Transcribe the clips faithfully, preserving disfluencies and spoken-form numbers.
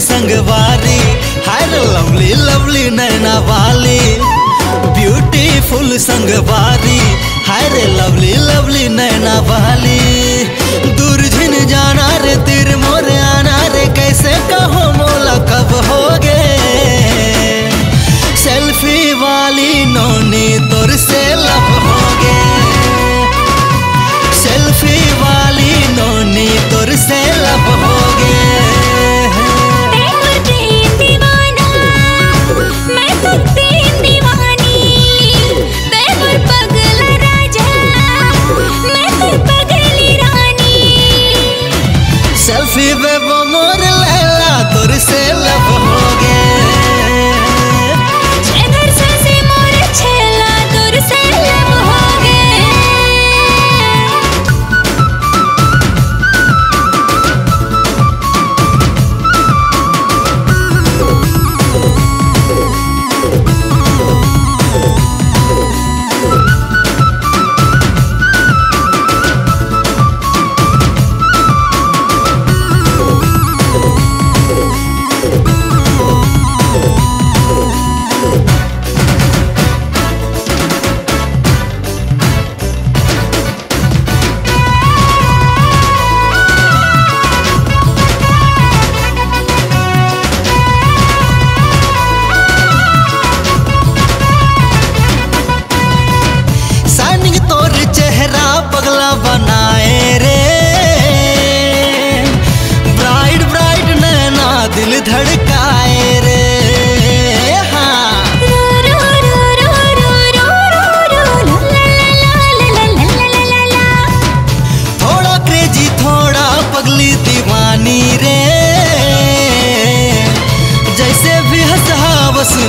संगवारी, हाय lovely lovely नैना वाली, beautiful संगवारी, हाय लवली लवली नैना वाली। दूर झिन जाना रे तिर मोर आना रे, कैसे कहो मोला कब होगे। सेल्फी वाली नौनी तोर से लब होगे, सेल्फी वाली नौनी तोर से लब होगे। सेल्फी बेबो मोर लैला तोर से लब होगे, इधर से से मोर छेला तोर से लब होगे।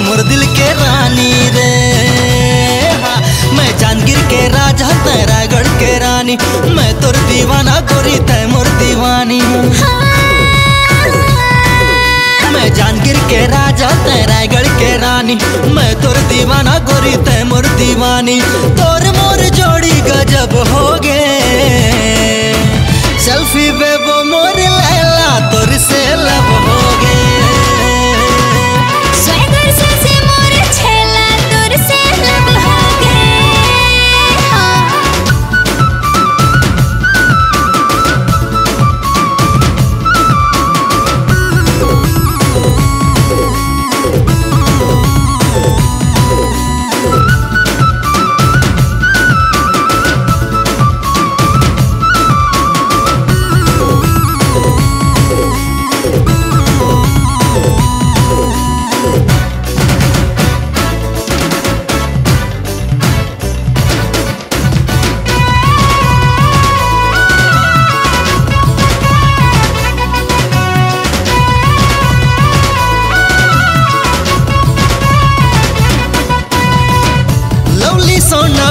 मोर दिल के रानी रे, हाँ। मैं जानगीर के राजा तय रायगढ़ के रानी, मैं तोर दीवाना गोरी तय मोर दीवानी। मैं जानगीर के राजा तय रायगढ़ के रानी, मैं तोर दीवाना गोरी तय मोर दीवानी। तोर मोर जोड़ी गजब होगे, सेल्फी बेबो मोर लैला तोर से लब होगे।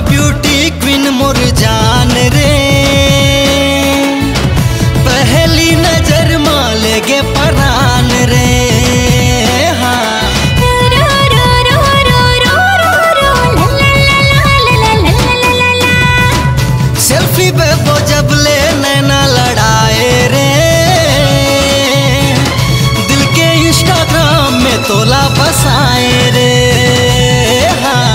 ब्यूटी क्वीन मोर जान रे, पहली नजर मालेगे परान रे, हाँ। सेल्फी बेबो जब ले नैना लड़ाए रे, दिल के इंस्टाग्राम में तोला बसाए रे, हाँ।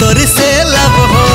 तोर से लब हो।